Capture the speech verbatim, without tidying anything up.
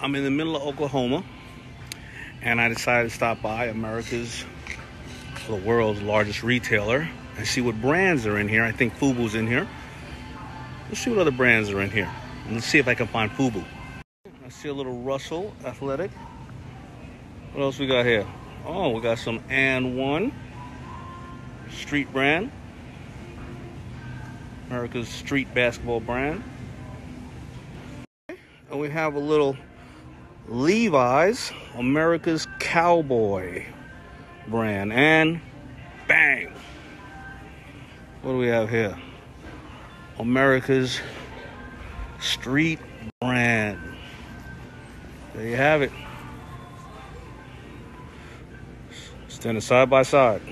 I'm in the middle of Oklahoma, and I decided to stop by America's, the world's largest retailer, and see what brands are in here. I think FUBU's in here. Let's see what other brands are in here. And let's see if I can find FUBU. I see a little Russell Athletic. What else we got here? Oh, we got some And One, street brand. America's street basketball brand. And we have a little Levi's, America's cowboy brand. And bang, what do we have here? America's street brand. There you have it. Standing side by side.